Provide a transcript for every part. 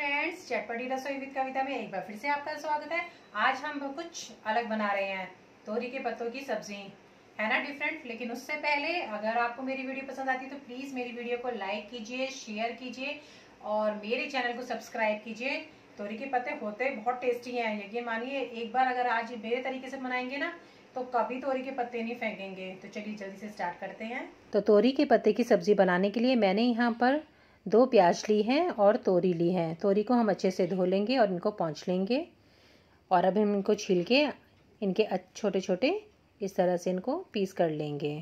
Friends, चटपटी रसोई with कविता में एक बार फिर से आपका स्वागत है। आज हम कुछ अलग बना रहे हैं, तोरी के पत्तों की सब्जी, है ना, डिफरेंट। लेकिन उससे पहले अगर आपको मेरी वीडियो पसंद आती है तो प्लीज मेरी वीडियो को लाइक कीजिए, शेयर कीजिए और मेरे चैनल को सब्सक्राइब कीजिए। तोरी के पत्ते होते बहुत टेस्टी है, यकीन मानिए। एक बार अगर आज मेरे तरीके से बनाएंगे ना तो कभी तोरी के पत्ते नहीं फेंकेंगे। तो चलिए जल्दी से स्टार्ट करते हैं। तो तोरी के पत्ते की सब्जी बनाने के लिए मैंने यहाँ पर 2 प्याज ली हैं और तोरी ली है। तोरी को हम अच्छे से धो लेंगे और इनको पोंछ लेंगे। और अब हम इनको छील के इनके छोटे छोटे इस तरह से इनको पीस कर लेंगे।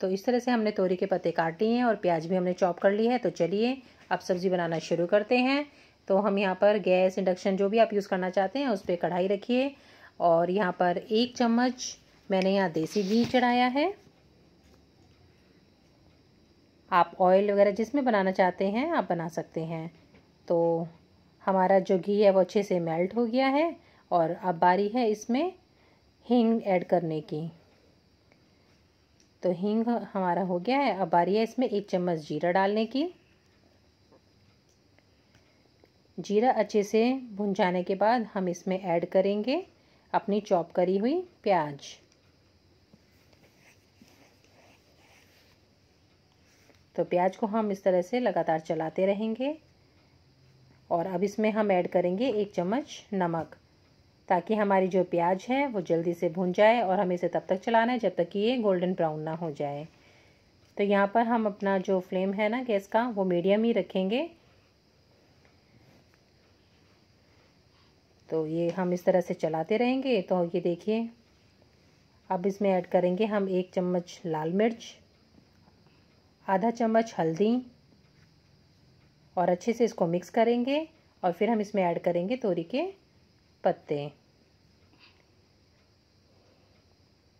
तो इस तरह से हमने तोरी के पत्ते काट लिए हैं और प्याज भी हमने चॉप कर ली है। तो चलिए अब सब्ज़ी बनाना शुरू करते हैं। तो हम यहाँ पर गैस, इंडक्शन, जो भी आप यूज़ करना चाहते हैं उस पर कढ़ाई रखिए। और यहाँ पर 1 चम्मच मैंने यहाँ देसी घी चढ़ाया है। आप ऑयल वगैरह जिसमें बनाना चाहते हैं आप बना सकते हैं। तो हमारा जो घी है वो अच्छे से मेल्ट हो गया है और अब बारी है इसमें हींग ऐड करने की। तो हींग हमारा हो गया है, अब बारी है इसमें 1 चम्मच जीरा डालने की। जीरा अच्छे से भुन जाने के बाद हम इसमें ऐड करेंगे अपनी चॉप करी हुई प्याज। तो प्याज को हम इस तरह से लगातार चलाते रहेंगे। और अब इसमें हम ऐड करेंगे 1 चम्मच नमक, ताकि हमारी जो प्याज है वो जल्दी से भुन जाए। और हमें इसे तब तक चलाना है जब तक कि ये गोल्डन ब्राउन ना हो जाए। तो यहाँ पर हम अपना जो फ्लेम है ना गैस का, वो मीडियम ही रखेंगे। तो ये हम इस तरह से चलाते रहेंगे। तो ये देखिए, अब इसमें ऐड करेंगे हम 1 चम्मच लाल मिर्च, आधा चम्मच हल्दी और अच्छे से इसको मिक्स करेंगे। और फिर हम इसमें ऐड करेंगे तोरी के पत्ते।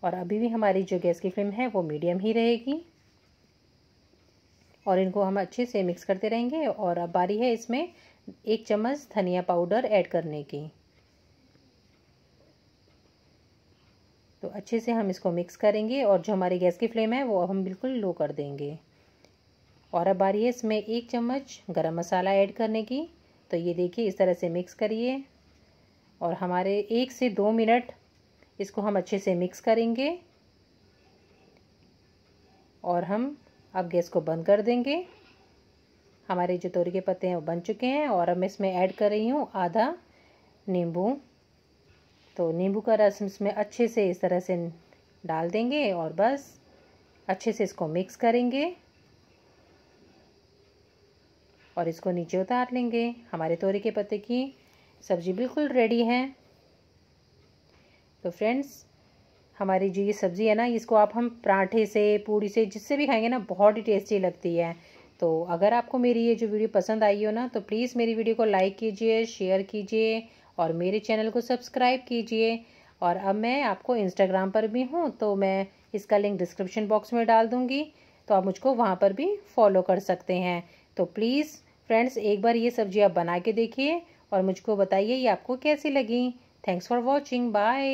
और अभी भी हमारी जो गैस की फ्लेम है वो मीडियम ही रहेगी। और इनको हम अच्छे से मिक्स करते रहेंगे। और अब बारी है इसमें 1 चम्मच धनिया पाउडर ऐड करने की। तो अच्छे से हम इसको मिक्स करेंगे। और जो हमारी गैस की फ्लेम है वो अब हम बिल्कुल लो कर देंगे। और अब बारी है इसमें 1 चम्मच गरम मसाला ऐड करने की। तो ये देखिए, इस तरह से मिक्स करिए। और हमारे 1 से 2 मिनट इसको हम अच्छे से मिक्स करेंगे। और हम अब गैस को बंद कर देंगे। हमारे जो तोरी के पत्ते हैं वो बन चुके हैं। और अब मैं इसमें ऐड कर रही हूँ आधा नींबू। तो नींबू का रस इसमें अच्छे से इस तरह से डाल देंगे और बस अच्छे से इसको मिक्स करेंगे और इसको नीचे उतार लेंगे। हमारे तोरी के पत्ते की सब्ज़ी बिल्कुल रेडी है। तो फ्रेंड्स, हमारी जो ये सब्ज़ी है ना, इसको आप हम पराठे से, पूड़ी से, जिससे भी खाएंगे ना, बहुत ही टेस्टी लगती है। तो अगर आपको मेरी ये जो वीडियो पसंद आई हो ना तो प्लीज़ मेरी वीडियो को लाइक कीजिए, शेयर कीजिए और मेरे चैनल को सब्सक्राइब कीजिए। और अब मैं आपको इंस्टाग्राम पर भी हूँ, तो मैं इसका लिंक डिस्क्रिप्शन बॉक्स में डाल दूँगी, तो आप मुझको वहाँ पर भी फॉलो कर सकते हैं। तो प्लीज़ फ्रेंड्स, एक बार ये सब्ज़ी आप बना के देखिए और मुझको बताइए ये आपको कैसी लगी। Thanks for watching, bye.